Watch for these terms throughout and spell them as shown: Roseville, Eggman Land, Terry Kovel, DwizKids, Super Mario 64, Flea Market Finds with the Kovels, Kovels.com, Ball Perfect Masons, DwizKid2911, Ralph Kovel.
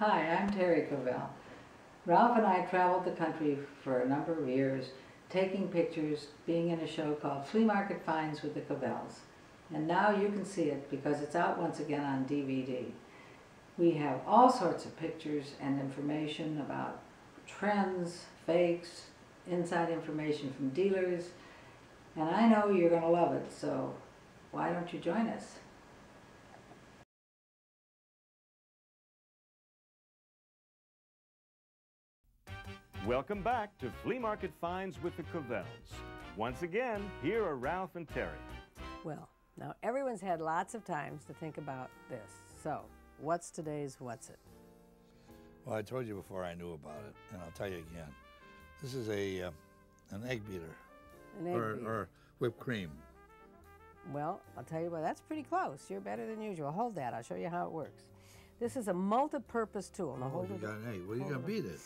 Hi, I'm Terry Kovel. Ralph and I traveled the country for a number of years, taking pictures, being in a show called Flea Market Finds with the Kovels. And now you can see it because it's out once again on DVD. We have all sorts of pictures and information about trends, fakes, inside information from dealers, and I know you're going to love it, so why don't you join us? Welcome back to Flea Market Finds with the Kovels. Once again, here are Ralph and Terry. Well, now everyone's had lots of times to think about this, so what's today's What's It? Well, I told you before I knew about it, and I'll tell you again. This is an egg beater. An egg beater. Or whipped cream. Well, I'll tell you what, that's pretty close. You're better than usual. Hold that, I'll show you how it works. This is a multi-purpose tool. Now, hold it. You got an egg. Well, you're going to beat it.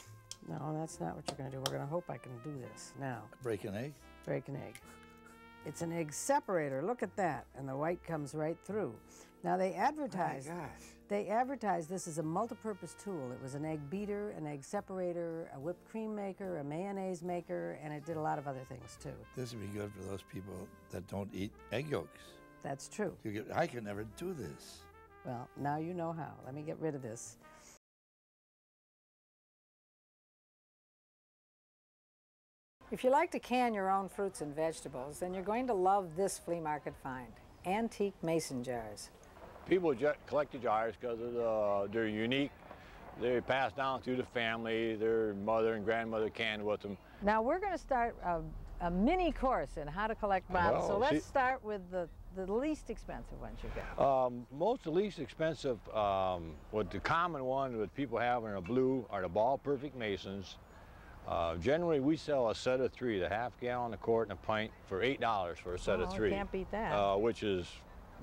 No, that's not what you're going to do. We're going to hope I can do this now. Break an egg? Break an egg. It's an egg separator. Look at that. And the white comes right through. Now, they advertise. Oh my gosh. They advertise this as a multi-purpose tool. It was an egg beater, an egg separator, a whipped cream maker, a mayonnaise maker, and it did a lot of other things, too. This would be good for those people that don't eat egg yolks. That's true. I could never do this. Well, now you know how. Let me get rid of this. If you like to can your own fruits and vegetables, then you're going to love this flea market find, antique mason jars. People collect the jars because they're unique. They're passed down through the family. Their mother and grandmother canned with them. Now we're going to start a mini course in how to collect bottles. Well, so let's start with the least expensive ones you got. The least expensive, what the common ones that people have in a blue are the Ball Perfect Masons. Generally, we sell a set of three, the half-gallon, a quart, and a pint for $8 for a set of three. Can't beat that. Which is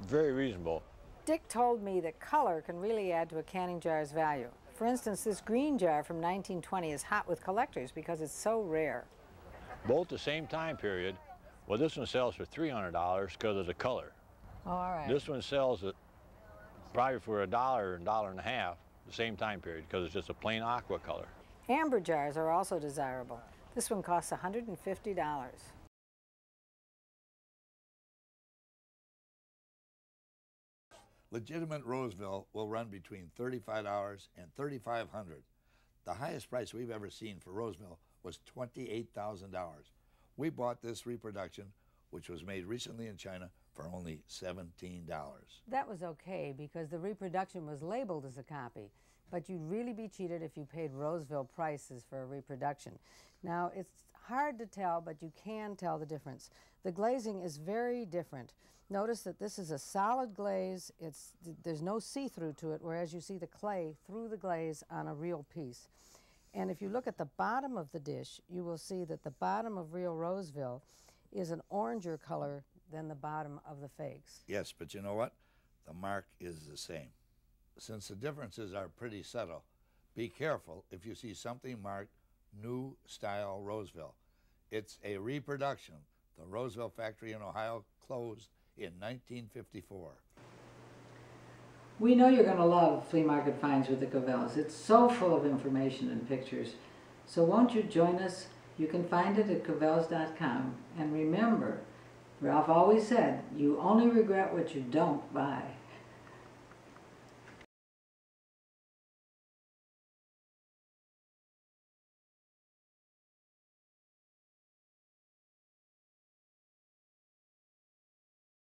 very reasonable. Dick told me that color can really add to a canning jar's value. For instance, this green jar from 1920 is hot with collectors because it's so rare. Both the same time period. Well, this one sells for $300 because of the color. All right. This one sells at probably for $1 and $1.50 the same time period because it's just a plain aqua color. Amber jars are also desirable. This one costs $150. Legitimate Roseville will run between $35 and $3,500. The highest price we've ever seen for Roseville was $28,000. We bought this reproduction, which was made recently in China, for only $17. That was okay because the reproduction was labeled as a copy. But you'd really be cheated if you paid Roseville prices for a reproduction. Now, it's hard to tell, but you can tell the difference. The glazing is very different. Notice that this is a solid glaze. There's no see-through to it, whereas you see the clay through the glaze on a real piece. And if you look at the bottom of the dish, you will see that the bottom of real Roseville is an oranger color than the bottom of the fakes. Yes, but you know what? The mark is the same. Since the differences are pretty subtle, be careful if you see something marked New Style Roseville. It's a reproduction. The Roseville factory in Ohio closed in 1954. We know you're going to love Flea Market Finds with the Kovels. It's so full of information and pictures. So won't you join us? You can find it at Kovels.com. And remember, Ralph always said, you only regret what you don't buy.